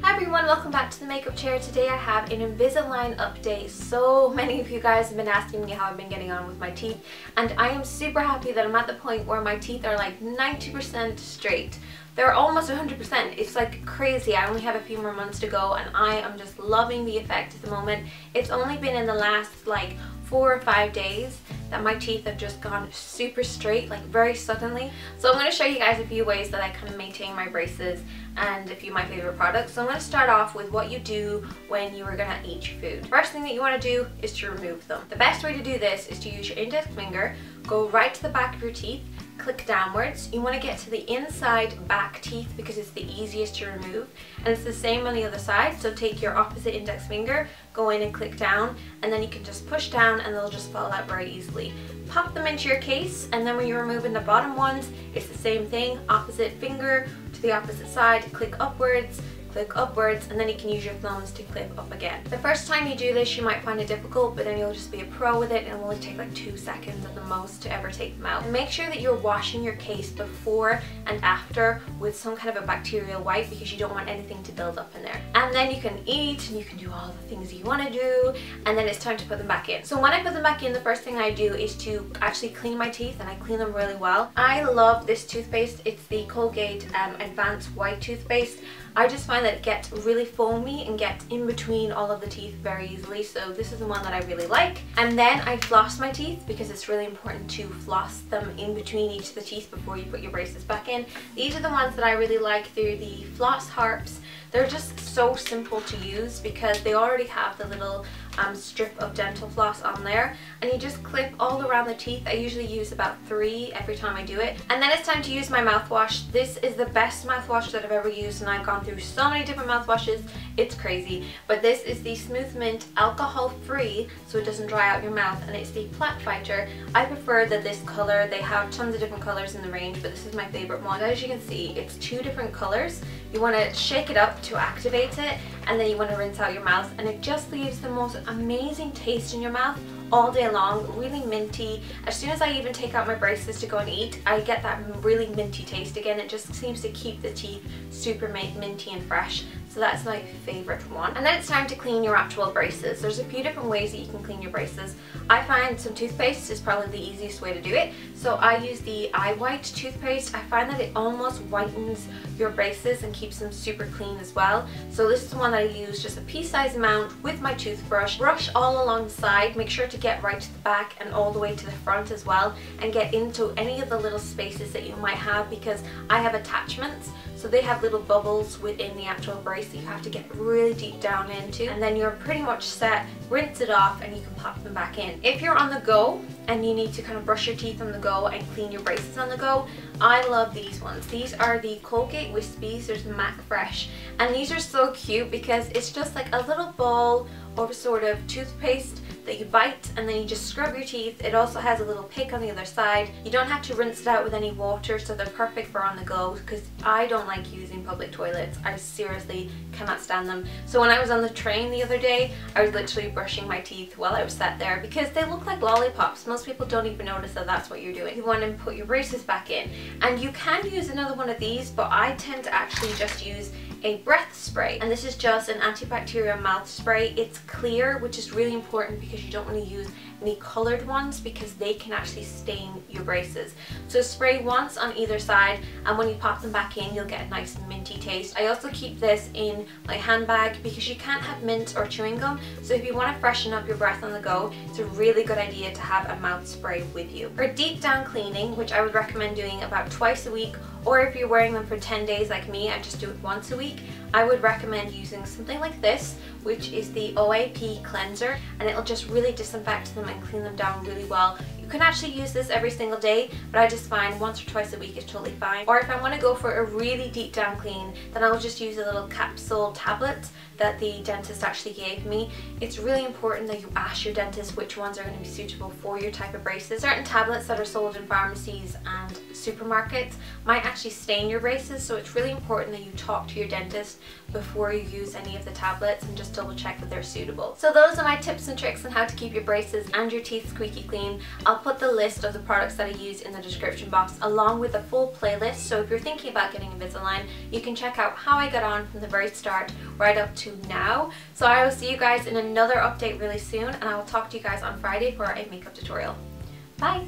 Hi everyone, welcome back to the Makeup Chair. Today I have an Invisalign update. So many of you guys have been asking me how I've been getting on with my teeth, and I am super happy that I'm at the point where my teeth are like 90% straight. They're almost 100%. It's like crazy. I only have a few more months to go and I am just loving the effect at the moment. It's only been in the last like 4 or 5 days that my teeth have just gone super straight, like very suddenly. So I'm going to show you guys a few ways that I kind of maintain my braces and a few of my favorite products. So I'm going to start off with what you do when you are going to eat your food. First thing that you want to do is to remove them. The best way to do this is to use your index finger, go right to the back of your teeth, click downwards. You want to get to the inside back teeth because it's the easiest to remove, and it's the same on the other side. So take your opposite index finger, go in and click down, and then you can just push down and they'll just fall out very easily. Pop them into your case, and then when you're removing the bottom ones, it's the same thing. Opposite finger to the opposite side, click upwards, and then you can use your thumbs to clip up again. The first time you do this you might find it difficult, but then you'll just be a pro with it and it'll only take like 2 seconds at the most to ever take them out. And make sure that you're washing your case before and after with some kind of a bacterial wipe because you don't want anything to build up in there. And then you can eat and you can do all the things you want to do, and then it's time to put them back in. So when I put them back in, the first thing I do is to actually clean my teeth, and I clean them really well. I love this toothpaste. It's the Colgate Advanced White Toothpaste. I just find that it gets really foamy and gets in between all of the teeth very easily, so this is the one that I really like. And then I floss my teeth because it's really important to floss them in between each of the teeth before you put your braces back in. These are the ones that I really like. They're the Floss Harps. They're just so simple to use because they already have the little strip of dental floss on there, and you just clip all around the teeth. I usually use about 3 every time I do it. And then it's time to use my mouthwash. This is the best mouthwash that I've ever used, and I've gone through so many different mouthwashes, it's crazy. But this is the Smooth Mint alcohol free, so it doesn't dry out your mouth, and it's the Plaque Fighter. I prefer this color. They have tons of different colors in the range, but this is my favorite one. As you can see, it's 2 different colors. You want to shake it up to activate it, and then you want to rinse out your mouth, and it just leaves the most amazing taste in your mouth all day long, really minty. As soon as I even take out my braces to go and eat, I get that really minty taste again. It just seems to keep the teeth super minty and fresh, so that's my favorite one. And then it's time to clean your actual braces. There's a few different ways that you can clean your braces. I find some toothpaste is probably the easiest way to do it, so I use the Eye White toothpaste. I find that it almost whitens your braces and keeps them super clean as well, so this is the one that I use, just a pea-sized amount with my toothbrush. Brush all along the side, make sure to get right to the back and all the way to the front as well, and get into any of the little spaces that you might have, because I have attachments, so they have little bubbles within the actual brace that you have to get really deep down into, and then you're pretty much set. Rinse it off and you can pop them back in. If you're on the go and you need to kind of brush your teeth on the go and clean your braces on the go, I love these ones. These are the Colgate Wispies. There's Mac Fresh, and these are so cute because it's just like a little ball of sort of toothpaste that you bite, and then you just scrub your teeth. It also has a little pick on the other side. You don't have to rinse it out with any water, so they're perfect for on the go, because I don't like using public toilets. I seriously cannot stand them. So when I was on the train the other day, I was literally brushing my teeth while I was sat there because they look like lollipops. Most people don't even notice that that's what you're doing. You want to put your braces back in, and you can use another one of these, but I tend to actually just use a breath spray, and this is just an antibacterial mouth spray. It's clear, which is really important because you don't want to use any colored ones because they can actually stain your braces. So spray once on either side, and when you pop them back in you'll get a nice minty taste. I also keep this in my handbag because you can't have mint or chewing gum, so if you want to freshen up your breath on the go, it's a really good idea to have a mouth spray with you. For deep down cleaning, which I would recommend doing about twice a week, or if you're wearing them for 10 days like me, I just do it once a week, I would recommend using something like this, which is the OAP cleanser, and it'll just really disinfect them and clean them down really well. You can actually use this every single day, but I just find once or twice a week is totally fine. Or if I want to go for a really deep down clean, then I'll just use a little capsule tablet that the dentist actually gave me. It's really important that you ask your dentist which ones are going to be suitable for your type of braces. Certain tablets that are sold in pharmacies and supermarkets might actually stain your braces, so it's really important that you talk to your dentist before you use any of the tablets and just double check that they're suitable. So those are my tips and tricks on how to keep your braces and your teeth squeaky clean. I'll put the list of the products that I use in the description box along with a full playlist, so if you're thinking about getting Invisalign, you can check out how I got on from the very start right up to now. So I will see you guys in another update really soon, and I will talk to you guys on Friday for a makeup tutorial. Bye!